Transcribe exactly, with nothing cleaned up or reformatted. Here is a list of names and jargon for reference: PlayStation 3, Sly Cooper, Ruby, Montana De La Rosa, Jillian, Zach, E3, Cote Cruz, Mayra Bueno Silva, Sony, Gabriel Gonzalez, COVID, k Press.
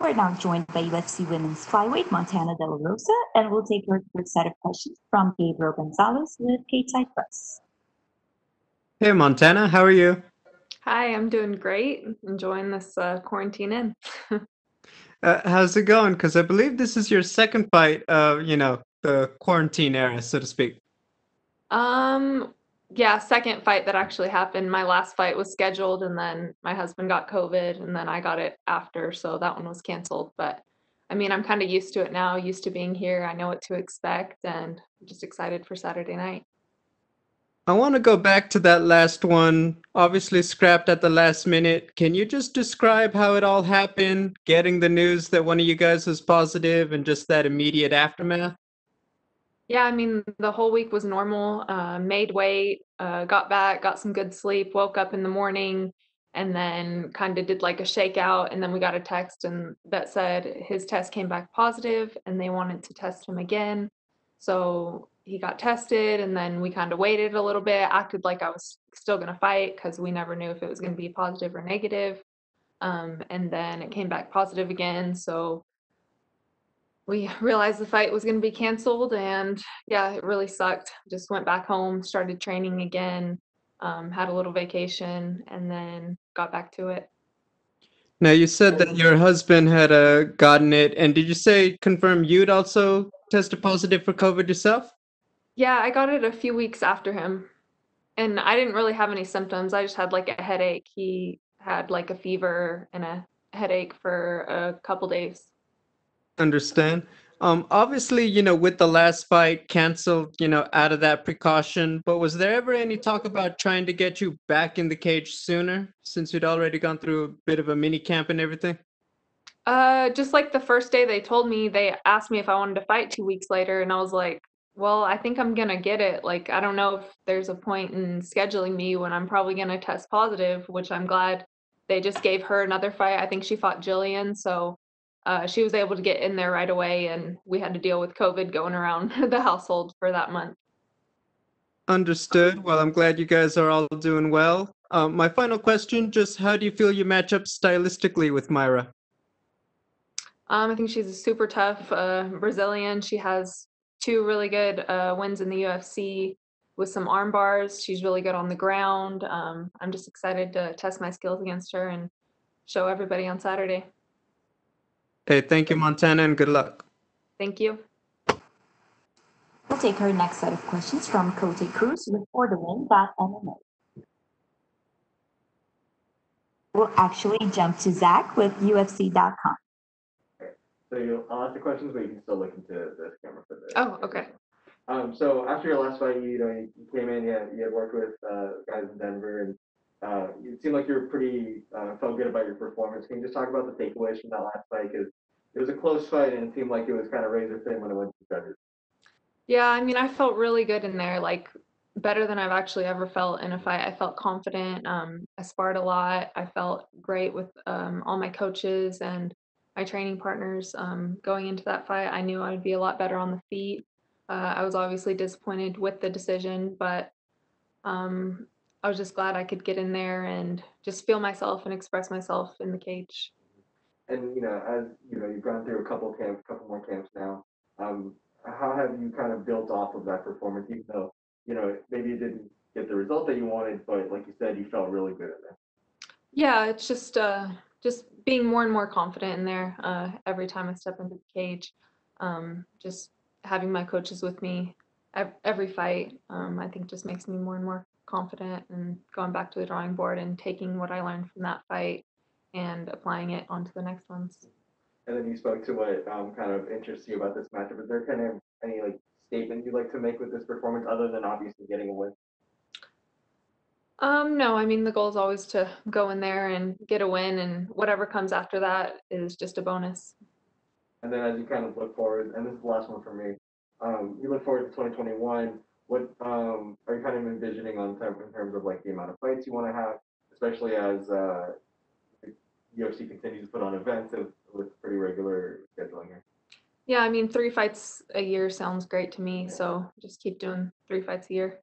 We're now joined by U F C Women's Flyweight Montana De La Rosa, and we'll take her first set of questions from Gabriel Gonzalez with k Press. Hey Montana, how are you? Hi, I'm doing great. Enjoying this uh, quarantine in. Uh, how's it going? Because I believe this is your second fight of, you know, the quarantine era, so to speak. Um, yeah, second fight that actually happened. My last fight was scheduled, and then my husband got COVID, and then I got it after, so that one was canceled. But, I mean, I'm kind of used to it now, used to being here. I know what to expect, and I'm just excited for Saturday night. I want to go back to that last one, obviously scrapped at the last minute. Can you just describe how it all happened, getting the news that one of you guys was positive and just that immediate aftermath? Yeah, I mean, the whole week was normal, uh, made weight, uh, got back, got some good sleep, woke up in the morning, and then kind of did like a shakeout. And then we got a text and that said his test came back positive and they wanted to test him again. So he got tested, and then we kind of waited a little bit, acted like I was still going to fight because we never knew if it was going to be positive or negative. Um, and then it came back positive again. So we realized the fight was going to be canceled, and yeah, it really sucked. Just went back home, started training again, um, had a little vacation, and then got back to it. Now, you said that your husband had uh, gotten it, and did you say confirm you'd also tested positive for COVID yourself? Yeah, I got it a few weeks after him, and I didn't really have any symptoms. I just had like a headache. He had like a fever and a headache for a couple days. Understand. Um, obviously, you know, with the last fight canceled, you know, out of that precaution, but was there ever any talk about trying to get you back in the cage sooner, since you'd already gone through a bit of a mini camp and everything? Uh, just like the first day they told me, they asked me if I wanted to fight two weeks later, and I was like, well, I think I'm going to get it. Like, I don't know if there's a point in scheduling me when I'm probably going to test positive, which I'm glad they just gave her another fight. I think she fought Jillian. So uh, she was able to get in there right away. And we had to deal with COVID going around the household for that month. Understood. Well, I'm glad you guys are all doing well. Um, my final question, just how do you feel you match up stylistically with Mayra? Um, I think she's a super tough uh, Brazilian. She has two really good uh, wins in the U F C with some arm bars. She's really good on the ground. Um, I'm just excited to test my skills against her and show everybody on Saturday. Hey, thank you, Montana, and good luck. Thank you. We'll take our next set of questions from Cote Cruz with for the win dot M M A. We'll actually jump to Zach with U F C dot com. So you'll, I'll ask the questions, but you can still look into the camera for this. Oh, okay. Um, so after your last fight, you, you know, you came in, you had, you had worked with uh, guys in Denver, and uh, it seemed like you were pretty, uh, felt good about your performance. Can you just talk about the takeaways from that last fight? Because it was a close fight, and it seemed like it was kind of razor thin when it went to the judges. Yeah, I mean, I felt really good in there, like better than I've actually ever felt in a fight. I felt confident. Um, I sparred a lot. I felt great with um, all my coaches and my training partners. Um, going into that fight, I knew I would be a lot better on the feet. Uh, I was obviously disappointed with the decision, but um, I was just glad I could get in there and just feel myself and express myself in the cage. And, you know, as you know, you've gone through a couple camps, a couple more camps now. Um, how have you kind of built off of that performance, even though, you know, maybe you didn't get the result that you wanted, but like you said, you felt really good at it? Yeah, it's just, uh, just being more and more confident in there uh, every time I step into the cage, um, just having my coaches with me ev every fight, um, I think just makes me more and more confident, and going back to the drawing board and taking what I learned from that fight and applying it onto the next ones. And then you spoke to what um, kind of interests you about this matchup. Is there kind of any like statement you'd like to make with this performance, other than obviously getting a win? Um, no, I mean, the goal is always to go in there and get a win, and whatever comes after that is just a bonus. And then as you kind of look forward, and this is the last one for me, um, you look forward to twenty twenty-one, what um, are you kind of envisioning on time in terms of like the amount of fights you want to have, especially as uh, the U F C continues to put on events with pretty regular scheduling here? Yeah, I mean, three fights a year sounds great to me, so just keep doing three fights a year.